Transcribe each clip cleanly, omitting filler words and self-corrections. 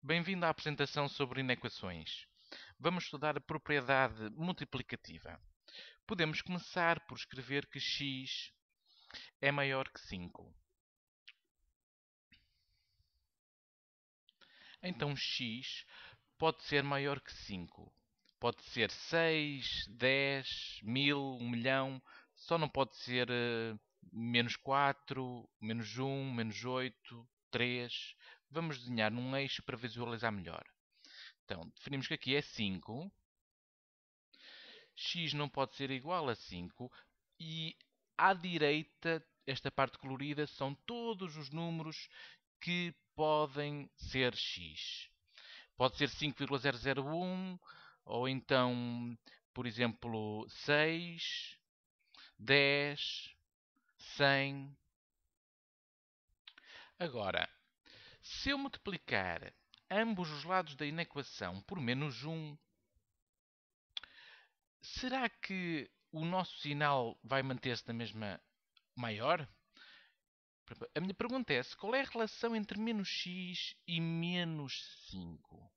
Bem-vindo à apresentação sobre inequações. Vamos estudar a propriedade multiplicativa. Podemos começar por escrever que x é maior que 5. Então x pode ser maior que 5. Pode ser 6, 10, 1000, 1 milhão. Só não pode ser menos 4, menos 1, menos 8, 3... Vamos desenhar num eixo para visualizar melhor. Então, definimos que aqui é 5. X não pode ser igual a 5. E à direita, esta parte colorida, são todos os números que podem ser X. Pode ser 5,001, ou então, por exemplo, 6, 10, 100. Agora, se eu multiplicar ambos os lados da inequação por menos 1, será que o nosso sinal vai manter-se da mesma maior? A minha pergunta é, qual é a relação entre menos x e menos 5?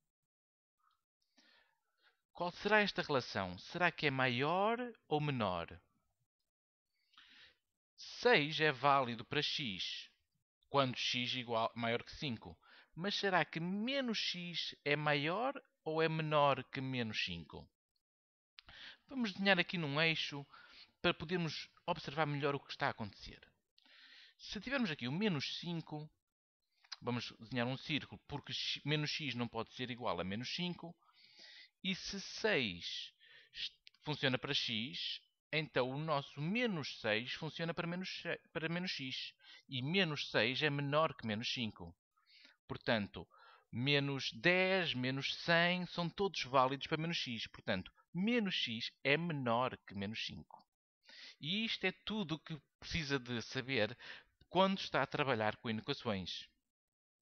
Qual será esta relação? Será que é maior ou menor? 6 é válido para x quando x igual maior que 5. Mas será que menos x é maior ou é menor que menos 5? Vamos desenhar aqui num eixo para podermos observar melhor o que está a acontecer. Se tivermos aqui o menos 5, vamos desenhar um círculo, porque menos x não pode ser igual a menos 5. E se 6 funciona para x, então o nosso menos 6 funciona para menos x. E menos 6 é menor que menos 5. Portanto, menos 10, menos 100 são todos válidos para menos x. Portanto, menos x é menor que menos 5. E isto é tudo o que precisa de saber quando está a trabalhar com inequações.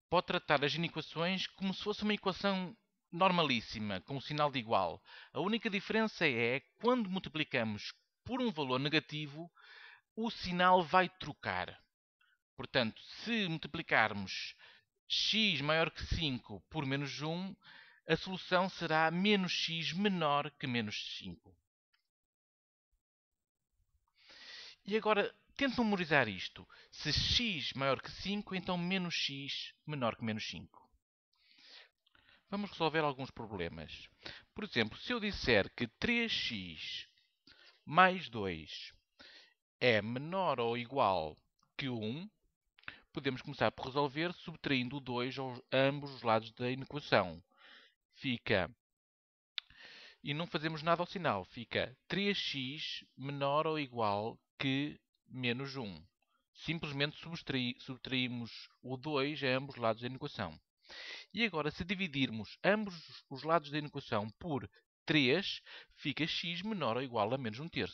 Pode tratar as inequações como se fosse uma equação normalíssima, com o sinal de igual. A única diferença é quando multiplicamos por um valor negativo, o sinal vai trocar. Portanto, se multiplicarmos x maior que 5 por menos 1, a solução será menos x menor que menos 5. E agora, tente memorizar isto. Se x maior que 5, então menos x menor que menos 5. Vamos resolver alguns problemas. Por exemplo, se eu disser que 3x... mais 2 é menor ou igual que 1, podemos começar por resolver subtraindo o 2 a ambos os lados da inequação. Fica, e não fazemos nada ao sinal, fica 3x menor ou igual que menos 1. Simplesmente subtraímos o 2 a ambos os lados da inequação. E agora, se dividirmos ambos os lados da inequação por 3, fica x menor ou igual a menos 1/3.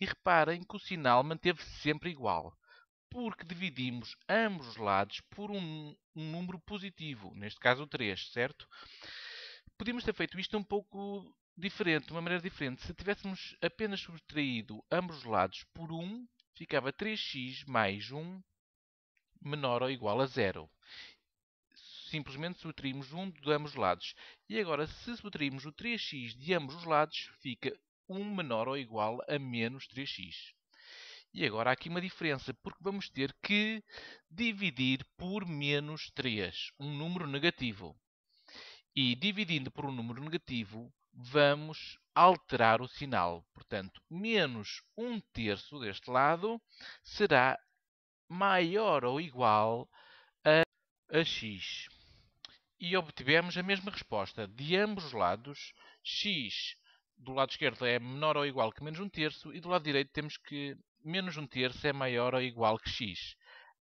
E reparem que o sinal manteve-se sempre igual, porque dividimos ambos os lados por um número positivo, neste caso o 3, certo? Podíamos ter feito isto um pouco diferente, de uma maneira diferente. Se tivéssemos apenas subtraído ambos os lados por 1, ficava 3x mais 1 menor ou igual a 0. Simplesmente subtraímos 1 de ambos os lados. E agora, se subtraímos o 3x de ambos os lados, fica 1 menor ou igual a menos 3x. E agora há aqui uma diferença, porque vamos ter que dividir por menos 3, um número negativo. E dividindo por um número negativo, vamos alterar o sinal. Portanto, menos 1/3 deste lado será maior ou igual a x. E obtivemos a mesma resposta. De ambos os lados, x do lado esquerdo é menor ou igual que menos 1/3 e do lado direito temos que menos 1/3 é maior ou igual que x.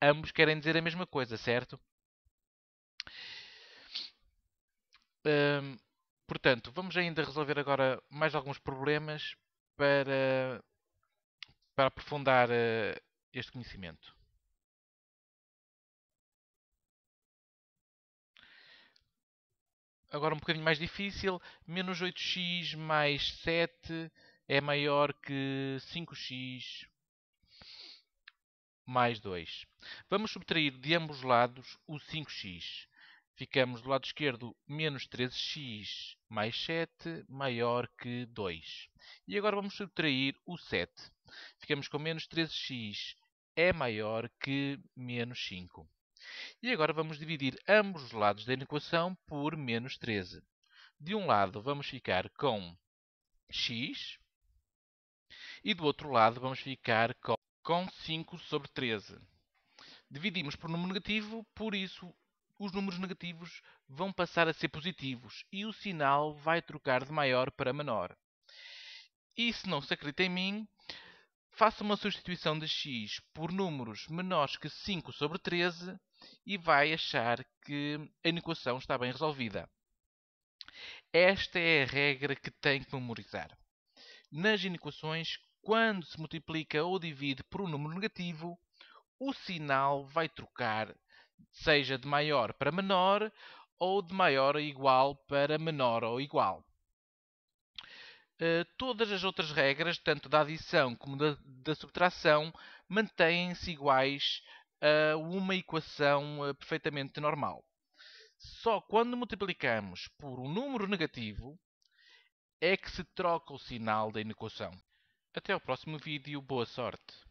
Ambos querem dizer a mesma coisa, certo? Portanto, vamos ainda resolver agora mais alguns problemas para aprofundar este conhecimento. Agora um bocadinho mais difícil, menos 8x mais 7 é maior que 5x mais 2. Vamos subtrair de ambos lados o 5x. Ficamos do lado esquerdo, menos 13x mais 7 maior que 2. E agora vamos subtrair o 7. Ficamos com menos 13x é maior que menos 5. E agora vamos dividir ambos os lados da equação por menos 13. De um lado vamos ficar com x e do outro lado vamos ficar com 5 sobre 13. Dividimos por número negativo, por isso os números negativos vão passar a ser positivos e o sinal vai trocar de maior para menor. E se não se acredita em mim, faça uma substituição de x por números menores que 5 sobre 13 e vai achar que a equação está bem resolvida. Esta é a regra que tem que memorizar. Nas equações, quando se multiplica ou divide por um número negativo, o sinal vai trocar, seja de maior para menor ou de maior ou igual para menor ou igual. Todas as outras regras, tanto da adição como da subtração, mantêm-se iguais a uma equação perfeitamente normal. Só quando multiplicamos por um número negativo é que se troca o sinal da inequação. Até ao próximo vídeo. Boa sorte!